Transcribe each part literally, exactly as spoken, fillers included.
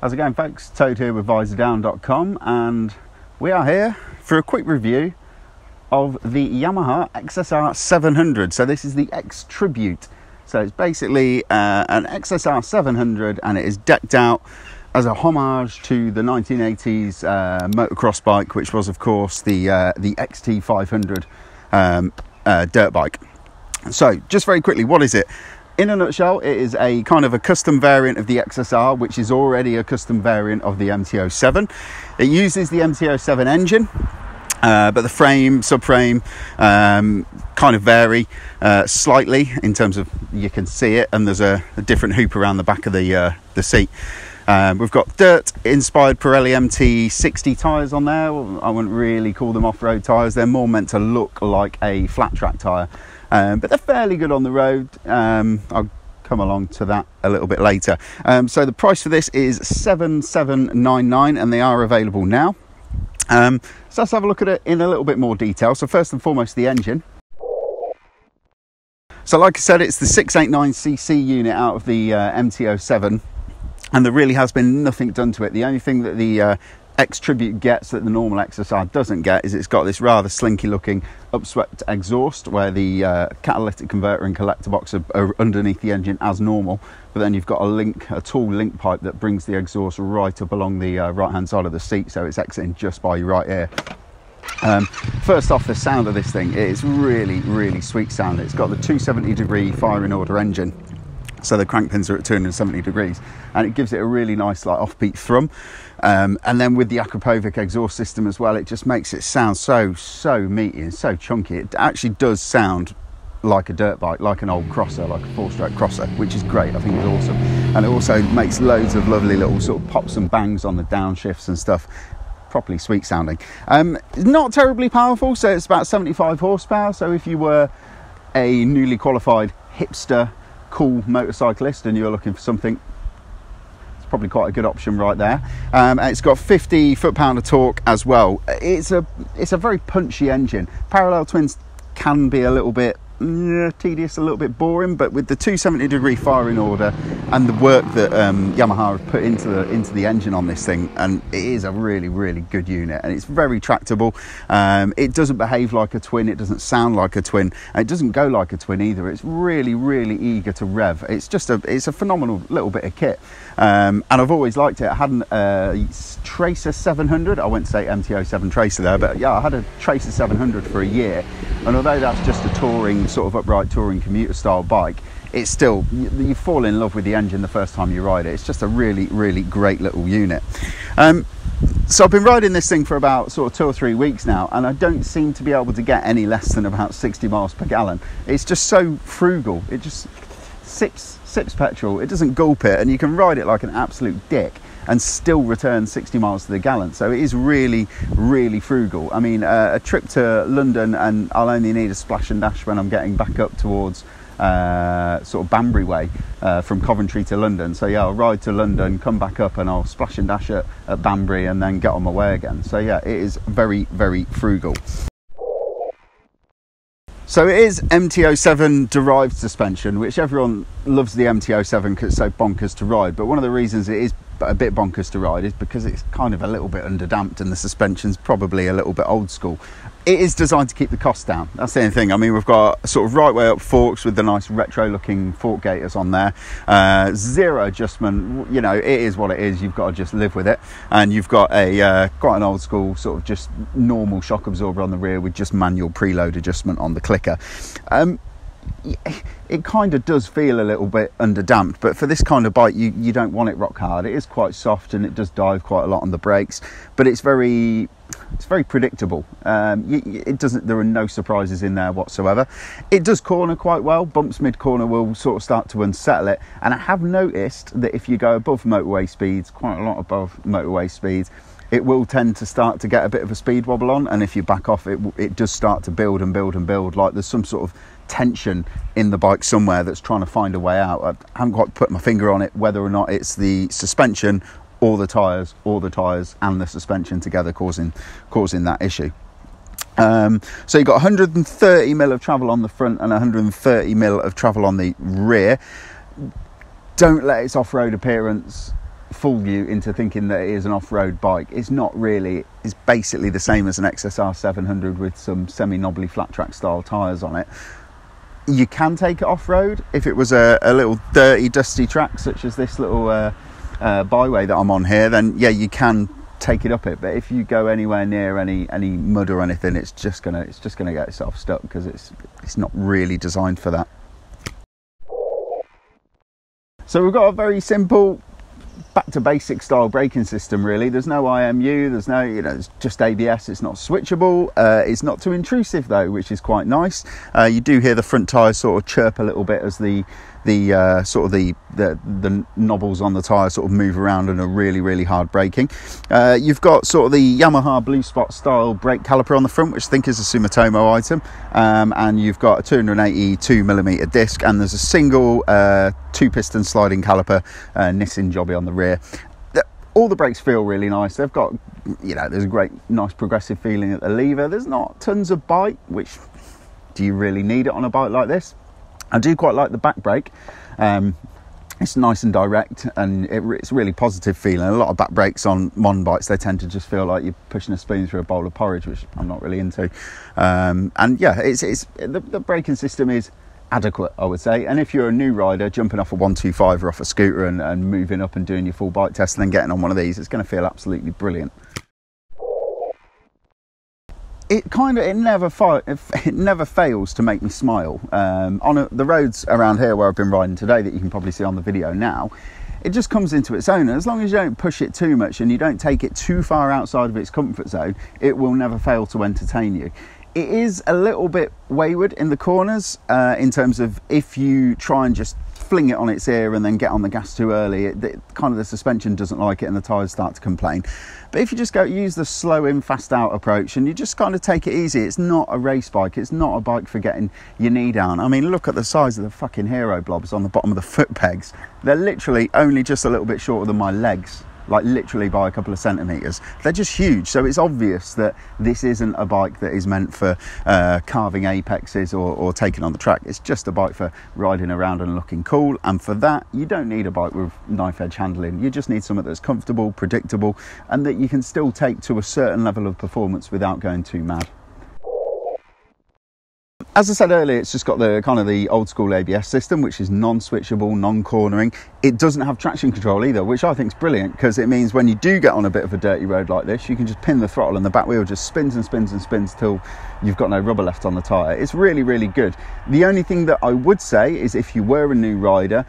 How's it going, folks? Toad here with visor down dot com, and we are here for a quick review of the Yamaha X S R seven hundred. So this is the XTribute. So it's basically uh, an X S R seven hundred, and it is decked out as a homage to the nineteen eighties uh, motocross bike, which was, of course, the uh, the X T five hundred um, uh, dirt bike. So just very quickly, what is it? In a nutshell, it is a kind of a custom variant of the X S R, which is already a custom variant of the M T oh seven. It uses the M T oh seven engine, uh, but the frame, subframe um, kind of vary uh, slightly in terms of, you can see it, and there's a, a different hoop around the back of the, uh, the seat. Um, we've got dirt-inspired Pirelli M T sixty tyres on there. I wouldn't really call them off-road tyres. They're more meant to look like a flat track tyre. Um, but they're fairly good on the road. Um, I'll come along to that a little bit later. Um, so the price for this is seven seven nine nine, and they are available now. Um, so let's have a look at it in a little bit more detail. So first and foremost, the engine. So like I said, it's the six eighty-nine c c unit out of the uh, M T oh seven. And there really has been nothing done to it. The only thing that the uh, XTribute gets that the normal X S R doesn't get is it's got this rather slinky looking upswept exhaust where the uh, catalytic converter and collector box are, are underneath the engine as normal. But then you've got a link, a tall link pipe that brings the exhaust right up along the uh, right hand side of the seat. So it's exiting just by your right ear. Um, first off, the sound of this thing is really, really sweet sound. It's got the two seventy degree firing order engine. So the crank pins are at two hundred seventy degrees, and it gives it a really nice, like, offbeat thrum. Um, and then with the Akrapovic exhaust system as well, it just makes it sound so, so meaty and so chunky. It actually does sound like a dirt bike, like an old crosser, like a four-stroke crosser, which is great. I think it's awesome. And it also makes loads of lovely little sort of pops and bangs on the downshifts and stuff. Properly sweet sounding. Um, not terribly powerful, so it's about seventy-five horsepower. So if you were a newly qualified hipster cool motorcyclist and you're looking for something, it's probably quite a good option right there. Um, it's got fifty foot-pound of torque as well. It's a it's a very punchy engine. Parallel twins can be a little bit mm, tedious, a little bit boring, but with the two seventy degree firing order and the work that um, Yamaha have put into the into the engine on this thing, and it is a really, really good unit, and it's very tractable. Um, it doesn't behave like a twin, it doesn't sound like a twin, and it doesn't go like a twin either. It's really, really eager to rev. It's just a it's a phenomenal little bit of kit, um, and I've always liked it. I had a uh, Tracer seven hundred. I won't say M T oh seven Tracer there, but yeah, I had a Tracer seven hundred for a year, and although that's just a touring sort of upright touring commuter style bike, it's still, you fall in love with the engine the first time you ride it. It's just a really, really great little unit. Um, so I've been riding this thing for about sort of two or three weeks now, and I don't seem to be able to get any less than about sixty miles per gallon. It's just so frugal. It just sips, sips petrol. It doesn't gulp it, and you can ride it like an absolute dick and still return sixty miles to the gallon. So it is really, really frugal. I mean, uh, a trip to London, and I'll only need a splash and dash when I'm getting back up towards Uh, sort of Banbury way, uh, from Coventry to London. So yeah, I'll ride to London, come back up, and I'll splash and dash at, at Banbury and then get on my way again. So yeah, it is very, very frugal. So it is M T oh seven derived suspension, which everyone loves the M T oh seven because it's so bonkers to ride. But one of the reasons it is a bit bonkers to ride is because it's kind of a little bit underdamped, and the suspension's probably a little bit old school. It is designed to keep the cost down. That's the only thing. I mean, we've got sort of right way up forks with the nice retro looking fork gaiters on there. Uh, zero adjustment. You know, it is what it is. You've got to just live with it. And you've got a uh, quite an old school sort of just normal shock absorber on the rear with just manual preload adjustment on the clicker. Um, it kind of does feel a little bit underdamped, but for this kind of bike, you, you don't want it rock hard. It is quite soft, and it does dive quite a lot on the brakes, but it's very it's very predictable. Um, it doesn't, there are no surprises in there whatsoever. It does corner quite well. Bumps mid-corner will sort of start to unsettle it, and I have noticed that if you go above motorway speeds, quite a lot above motorway speeds, it will tend to start to get a bit of a speed wobble on, and if you back off, it, it does start to build and build and build, like there's some sort of tension in the bike somewhere that's trying to find a way out. I haven't quite put my finger on it, whether or not it's the suspension or the tires or the tires and the suspension together causing causing that issue. Um, so you've got one hundred thirty mil of travel on the front and one hundred thirty mil of travel on the rear. Don't let its off-road appearance fool you into thinking that it is an off-road bike. It's not really. It's basically the same as an X S R seven hundred with some semi-knobbly flat track style tyres on it. You can take it off-road if it was a, a little dirty, dusty track such as this little uh, uh, byway that I'm on here, then yeah, you can take it up it. But if you go anywhere near any any mud or anything, it's just gonna it's just gonna get itself stuck, because it's it's not really designed for that. So we've got a very simple back to basic style braking system really. There's no I M U, there's no, you know, it's just A B S. It's not switchable, uh, it's not too intrusive though, which is quite nice. Uh, you do hear the front tyres sort of chirp a little bit as the the uh, sort of the, the the knobbles on the tyre sort of move around and are really really hard braking. Uh, you've got sort of the Yamaha Blue Spot style brake caliper on the front, which I think is a Sumitomo item, um, and you've got a two hundred eighty two millimeter disc, and there's a single uh, two piston sliding caliper uh, Nissin jobby on the rear. All the brakes feel really nice. They've got, you know, there's a great nice progressive feeling at the lever. There's not tons of bite, which do you really need it on a bike like this? I do quite like the back brake. Um, it's nice and direct, and it, it's really positive feeling. A lot of back brakes on mon bikes, they tend to just feel like you're pushing a spoon through a bowl of porridge, which I'm not really into. Um, and yeah, it's, it's the, the braking system is adequate, I would say. And if you're a new rider jumping off a one two five or off a scooter and, and moving up and doing your full bike test and then getting on one of these, it's going to feel absolutely brilliant. It kind of, it never, it never fails to make me smile. Um, on a, the roads around here where I've been riding today that you can probably see on the video now, it just comes into its own. And as long as you don't push it too much and you don't take it too far outside of its comfort zone, it will never fail to entertain you. It is a little bit wayward in the corners uh, in terms of if you try and just fling it on its ear and then get on the gas too early, it, it, kind of the suspension doesn't like it and the tyres start to complain. But if you just go use the slow in fast out approach and you just kind of take it easy, it's not a race bike, it's not a bike for getting your knee down. I mean, look at the size of the fucking hero blobs on the bottom of the foot pegs. They're literally only just a little bit shorter than my legs, like literally by a couple of centimetres. They're just huge, so it's obvious that this isn't a bike that is meant for uh, carving apexes or, or taking on the track. It's just a bike for riding around and looking cool, and for that, you don't need a bike with knife edge handling. You just need something that's comfortable, predictable, and that you can still take to a certain level of performance without going too mad. As I said earlier, it's just got the kind of the old school A B S system, which is non-switchable, non-cornering. It doesn't have traction control either, which I think is brilliant, because it means when you do get on a bit of a dirty road like this, you can just pin the throttle and the back wheel just spins and spins and spins till you've got no rubber left on the tyre. It's really, really good. The only thing that I would say is if you were a new rider,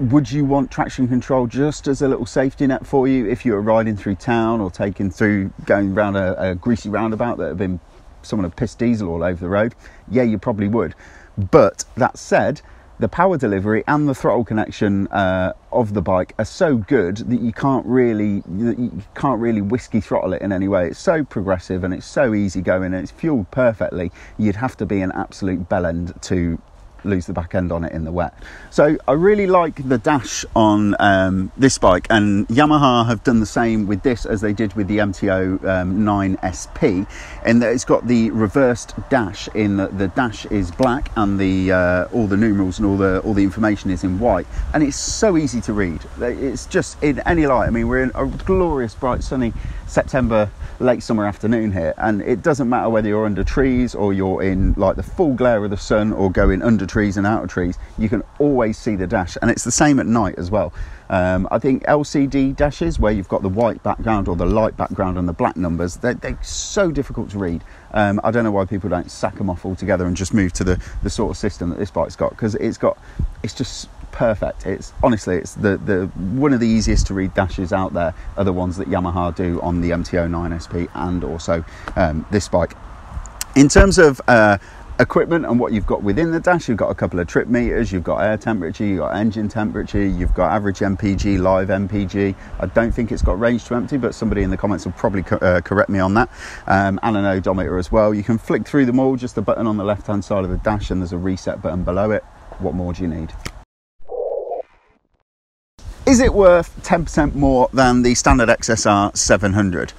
would you want traction control just as a little safety net for you if you were riding through town or taking through, going around a, a greasy roundabout that had been someone had pissed diesel all over the road? Yeah, you probably would. But that said, the power delivery and the throttle connection uh, of the bike are so good that you can't really you can't really whiskey throttle it in any way. It's so progressive and it's so easy going and it's fueled perfectly. You'd have to be an absolute bellend to lose the back end on it in the wet. So I really like the dash on um, this bike, and Yamaha have done the same with this as they did with the M T oh nine S P, in that it's got the reversed dash, in that the dash is black and the uh, all the numerals and all the all the information is in white, and it's so easy to read. It's just in any light. I mean, we're in a glorious bright sunny September late summer afternoon here, and it doesn't matter whether you're under trees or you're in like the full glare of the sun or going under trees and out of trees, you can always see the dash. And it's the same at night as well. um, I think L C D dashes where you've got the white background or the light background and the black numbers, they're, they're so difficult to read. um, I don't know why people don't sack them off altogether and just move to the the sort of system that this bike's got, because it's got it's just perfect. It's honestly, it's the the one of the easiest to read dashes out there are the ones that Yamaha do on the M T oh nine S P and also um, this bike. In terms of uh, equipment and what you've got within the dash, you've got a couple of trip meters, you've got air temperature, you've got engine temperature, you've got average M P G, live M P G. I don't think it's got range to empty, but somebody in the comments will probably co uh, correct me on that. Um, and an odometer as well. You can flick through them all, just the button on the left hand side of the dash, and there's a reset button below it. What more do you need? Is it worth ten percent more than the standard X S R seven hundred?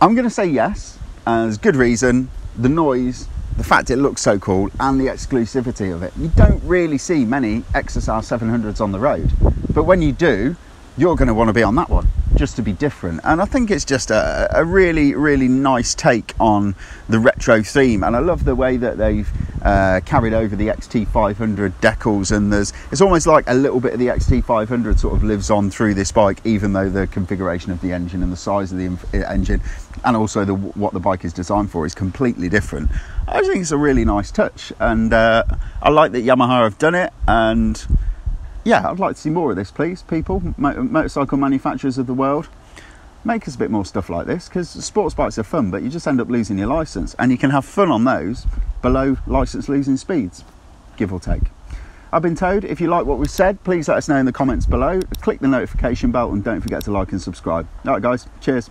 I'm going to say yes, and there's good reason. The noise, the fact it looks so cool, and the exclusivity of it. You don't really see many X S R seven hundreds on the road, but when you do, you're going to want to be on that one just to be different. And I think it's just a, a really, really nice take on the retro theme. And I love the way that they've uh, carried over the X T five hundred decals. And there's, it's almost like a little bit of the X T five hundred sort of lives on through this bike, even though the configuration of the engine and the size of the engine and also the, what the bike is designed for is completely different. I think it's a really nice touch. And uh, I like that Yamaha have done it. And yeah, I'd like to see more of this, please, people, Mo motorcycle manufacturers of the world. Make us a bit more stuff like this, because sports bikes are fun, but you just end up losing your licence, and you can have fun on those below licence losing speeds, give or take. I've been told, if you like what we've said, please let us know in the comments below. Click the notification bell and don't forget to like and subscribe. All right, guys, cheers.